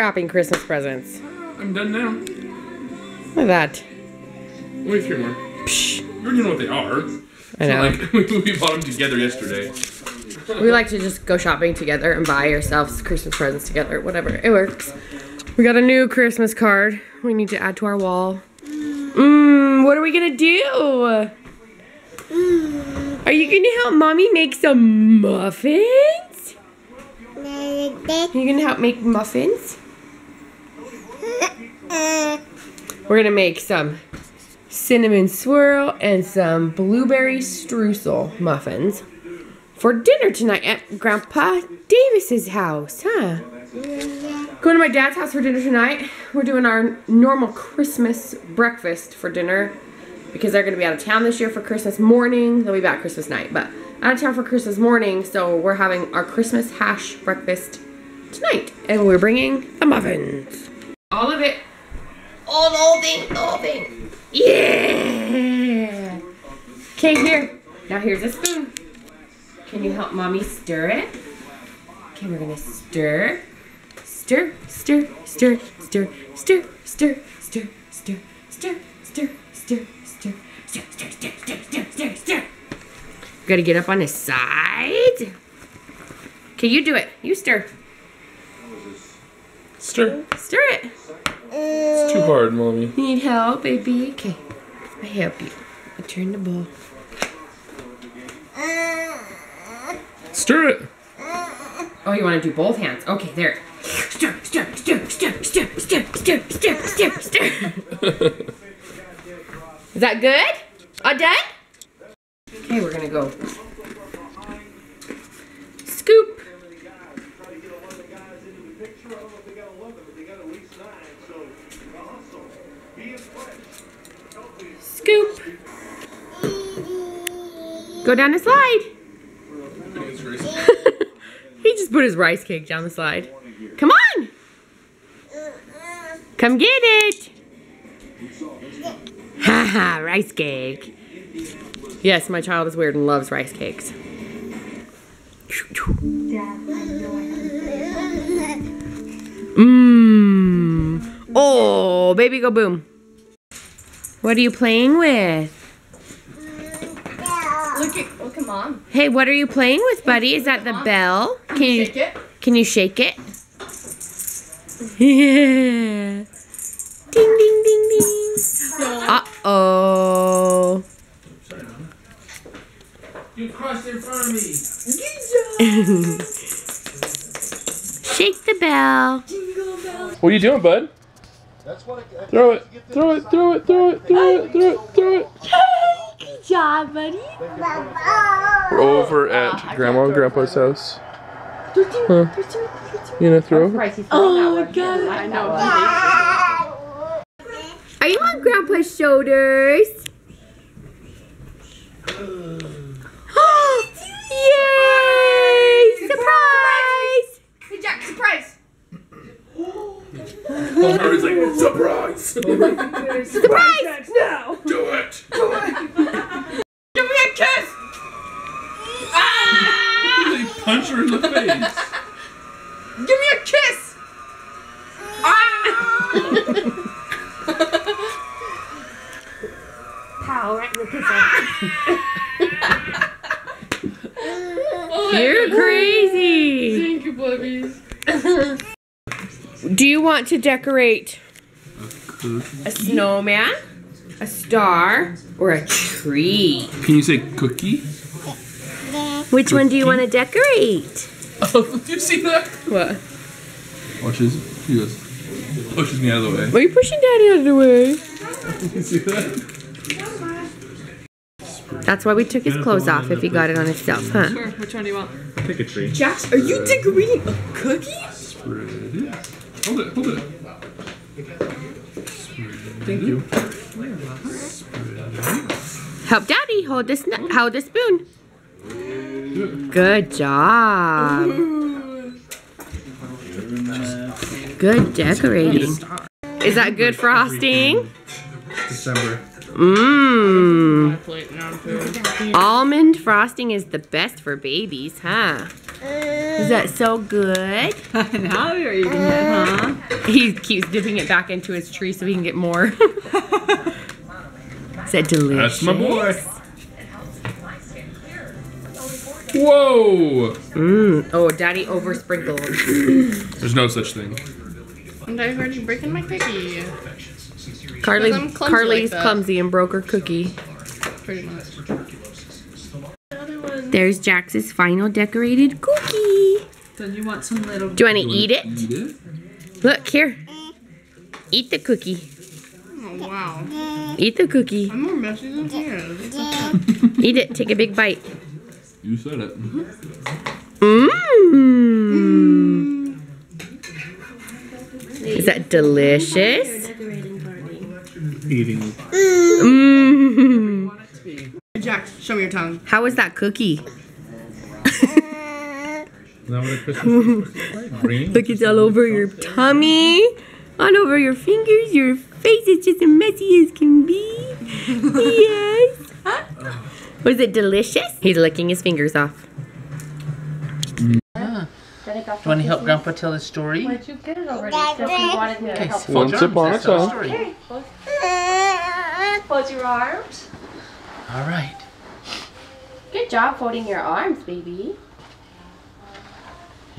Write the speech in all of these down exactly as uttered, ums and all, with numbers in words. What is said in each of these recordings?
wrapping Christmas presents. I'm done now. Look at that. Wait, three more. Psh. You already know what they are. I know. So, like, we bought them together yesterday. We like to just go shopping together and buy ourselves Christmas presents together. Whatever. It works. We got a new Christmas card we need to add to our wall. Mmm, what are we gonna do? Mm. Are you gonna help Mommy make some muffins? Are you gonna help make muffins? We're gonna make some cinnamon swirl and some blueberry streusel muffins for dinner tonight at Grandpa Davis's house, huh? Going to my dad's house for dinner tonight. We're doing our normal Christmas breakfast for dinner because they're gonna be out of town this year for Christmas morning. They'll be back Christmas night, but out of town for Christmas morning, so we're having our Christmas hash breakfast tonight, and we're bringing the muffins. All of it. All the whole thing, the whole thing. Yeah! Okay, here. Now here's a spoon. Can you help Mommy stir it? Okay, we're gonna stir. Stir, stir, stir, stir, stir, stir, stir, stir, stir, stir, stir, stir, stir, stir, stir, stir, stir, stir. You gotta get up on this side. Okay, you do it. You stir. Stir. Stir it. It's too hard, Mommy. You need help, baby? Okay. I help you. I turn the bowl. Stir it. Oh, you want to do both hands? Okay, there. Stir, stir, stir, stir, stir, stir, stir, stir, stir, stir. Is that good? All done? Okay, we're going to go. Scoop. Scoop. Go down the slide. He just put his rice cake down the slide. Come on. Come get it. Haha, rice cake. Yes, my child is weird and loves rice cakes. Mmm. Oh, baby go boom. What are you playing with? Look at, look at Mom. Hey, what are you playing with, buddy? Is that the bell? Can you shake it? Can you shake it? Yeah. Ding, ding, ding, ding. Uh-oh. You crossed in front of me. Shake the bell. What are you doing, bud? That's what I, I throw it, throw it, throw it, throw it, throw it, throw it, throw it. Hey, good job, buddy. We're over at uh, Grandma and Grandpa's house. Huh. You gonna throw over? Oh my God! I know. Are you on Grandpa's shoulders? Yay! Surprise! Hey, Jack! Surprise! Harry's like, surprise! Surprise! Surprise! No! Do it! Do it! Give me a kiss! Ah! They punch her in the face. Give me a kiss! Ah! Pow, right in the kiss. Oh, you're crazy! Thank you, puppies. Do you want to decorate a snowman, a star, or a tree? Can you say cookie? Which cookie? One do you want to decorate? Oh, did you see that? What? Watch this. She goes, pushes me out of the way. Why are you pushing Daddy out of the way? Did you see that? That's why we took his clothes off if he got it on himself, huh? Sure, which one do you want? Pick a tree. Jax, are you decorating a cookie? Spread it. Hold it, hold it. Thank you. Help Daddy hold this, hold the spoon. Good job. Good decorating. Is that good frosting? December. Mmm. Almond frosting is the best for babies, huh? Is that so good? Now you're eating it, huh? He keeps dipping it back into his tree so he can get more. Is that delicious? That's my boy. Whoa! Mm. Oh, Daddy over sprinkled. There's no such thing. Daddy's already breaking my cookie. Carly, clumsy Carly's like clumsy and broke her cookie. Pretty much. There's Jax's final decorated cookie. Then you want some little. Do you want to eat it? Mm-hmm. Look here. Eat the cookie. Oh wow! Eat the cookie. I'm more messy than yours. Eat it. Take a big bite. You said it. Mmm. Mm. Mm. Is that delicious? Eating. Mmm. Mm. Jax, show me your tongue. How was that cookie? Look, it's all over your tummy, all over your fingers, your face is just as messy as can be. Yes. Was it delicious? He's licking his fingers off. Yeah. Do you want to help Grandpa tell his story? Why did you get it already? Okay, fold your arms. Okay. Fold your arms. All right. Good job folding your arms, baby.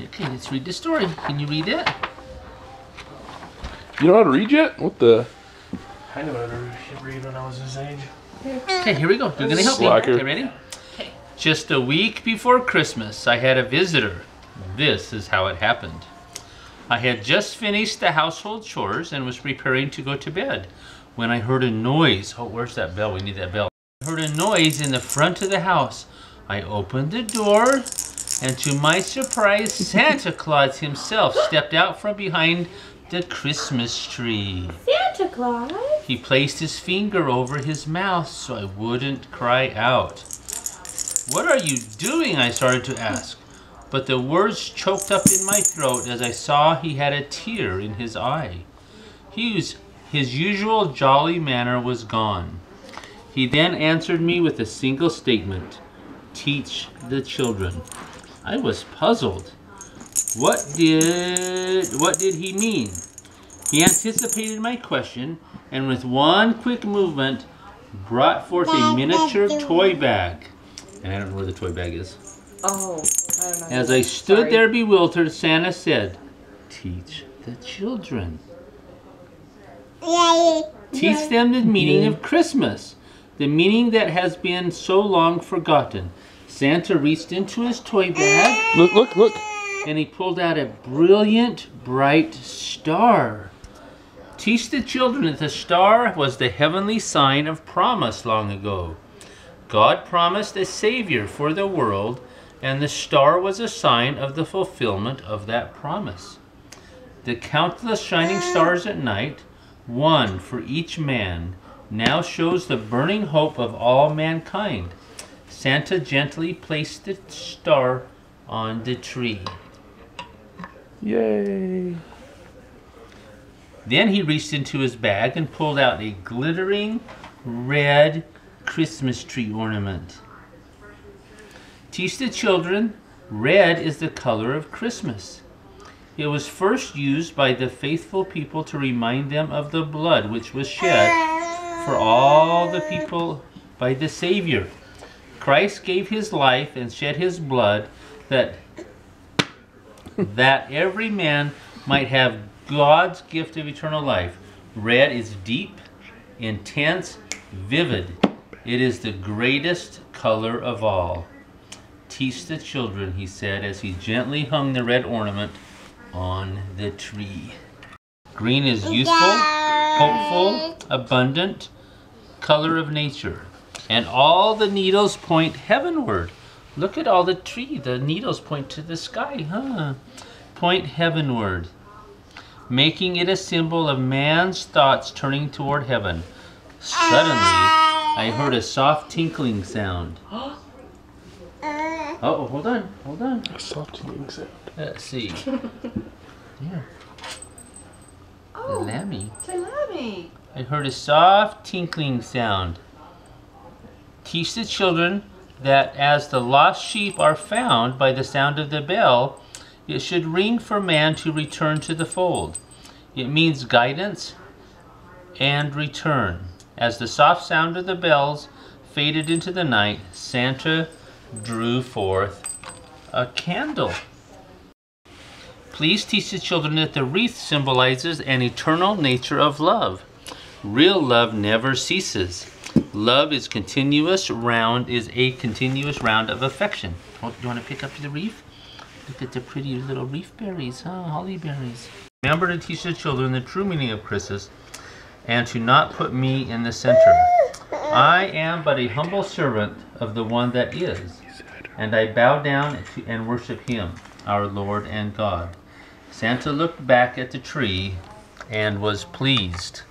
Okay, let's read the story. Can you read it? You know how to read yet? What the? I know how to read when I was his age. Okay, here we go. You're going to help Slacker. me. Okay, ready? Okay. Just a week before Christmas, I had a visitor. This is how it happened. I had just finished the household chores and was preparing to go to bed when I heard a noise. Oh, where's that bell? We need that bell. I heard a noise in the front of the house. I opened the door, and to my surprise, Santa Claus himself stepped out from behind the Christmas tree. Santa Claus? He placed his finger over his mouth so I wouldn't cry out. What are you doing? I started to ask, but the words choked up in my throat as I saw he had a tear in his eye. His, his usual jolly manner was gone. He then answered me with a single statement, teach the children. I was puzzled. What did, what did he mean? He anticipated my question and with one quick movement, brought forth a miniature toy bag. And I don't know where the toy bag is. Oh, I don't know. As I stood Sorry. there bewildered, Santa said, teach the children. Yay. Teach them the meaning of Christmas. The meaning that has been so long forgotten. Santa reached into his toy bag. Look, look, look. And he pulled out a brilliant, bright star. Teach the children that the star was the heavenly sign of promise long ago. God promised a savior for the world, and the star was a sign of the fulfillment of that promise. The countless shining stars at night, one for each man, now shows the burning hope of all mankind. Santa gently placed the star on the tree. Yay! Then he reached into his bag and pulled out a glittering red Christmas tree ornament. Teach the children, red is the color of Christmas. It was first used by the faithful people to remind them of the blood which was shed for all the people by the Savior. Christ gave his life and shed his blood that that every man might have God's gift of eternal life. Red is deep, intense, vivid. It is the greatest color of all. Teach the children, he said, as he gently hung the red ornament on the tree. Green is useful, hopeful, abundant, color of nature. And all the needles point heavenward. Look at all the tree. The needles point to the sky, huh? Point heavenward, making it a symbol of man's thoughts turning toward heaven. Suddenly, I heard a soft tinkling sound. Uh oh, hold on, hold on. A soft tinkling sound. Let's see. Yeah. Oh, Lammy. Lammy. I heard a soft tinkling sound. Teach the children that as the lost sheep are found by the sound of the bell, It should ring for man to return to the fold. It means guidance and return. As the soft sound of the bells faded into the night, Santa drew forth a candle. Please teach the children that the wreath symbolizes an eternal nature of love. Real love never ceases. Love is continuous round, is a continuous round of affection. Oh, you want to pick up the wreath? Look at the pretty little wreath berries, huh? Holly berries. Remember to teach the children the true meaning of Christmas and to not put me in the center. I am but a humble servant of the one that is, and I bow down to and worship him, our Lord and God. Santa looked back at the tree and was pleased.